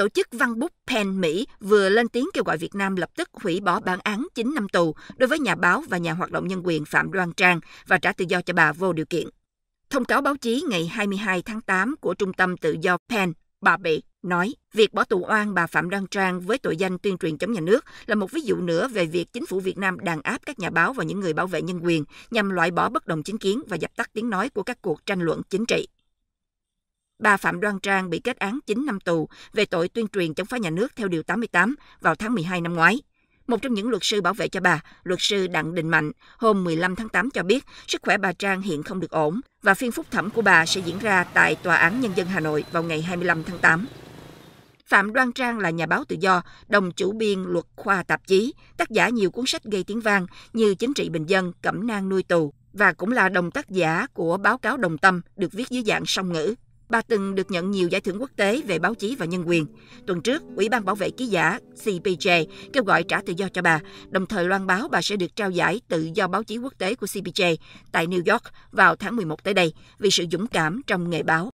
tổ chức Văn bút PEN Mỹ vừa lên tiếng kêu gọi Việt Nam lập tức hủy bỏ bản án 9 năm tù đối với nhà báo và nhà hoạt động nhân quyền Phạm Đoan Trang và trả tự do cho bà vô điều kiện. Thông cáo báo chí ngày 22 tháng 8 của Trung tâm Tự do PEN, bà Bị nói việc bỏ tù oan bà Phạm Đoan Trang với tội danh tuyên truyền chống nhà nước là một ví dụ nữa về việc chính phủ Việt Nam đàn áp các nhà báo và những người bảo vệ nhân quyền nhằm loại bỏ bất đồng chính kiến và dập tắt tiếng nói của các cuộc tranh luận chính trị. Bà Phạm Đoan Trang bị kết án 9 năm tù về tội tuyên truyền chống phá nhà nước theo Điều 88 vào tháng 12 năm ngoái. Một trong những luật sư bảo vệ cho bà, luật sư Đặng Đình Mạnh, hôm 15 tháng 8 cho biết sức khỏe bà Trang hiện không được ổn và phiên phúc thẩm của bà sẽ diễn ra tại Tòa án Nhân dân Hà Nội vào ngày 25 tháng 8. Phạm Đoan Trang là nhà báo tự do, đồng chủ biên luật khoa tạp chí, tác giả nhiều cuốn sách gây tiếng vang như Chính trị bình dân, Cẩm nang nuôi tù và cũng là đồng tác giả của Báo cáo Đồng Tâm được viết dưới dạng song ngữ. Bà từng được nhận nhiều giải thưởng quốc tế về báo chí và nhân quyền. Tuần trước, Ủy ban Bảo vệ Ký giả CPJ kêu gọi trả tự do cho bà, đồng thời loan báo bà sẽ được trao giải tự do báo chí quốc tế của CPJ tại New York vào tháng 11 tới đây vì sự dũng cảm trong nghề báo.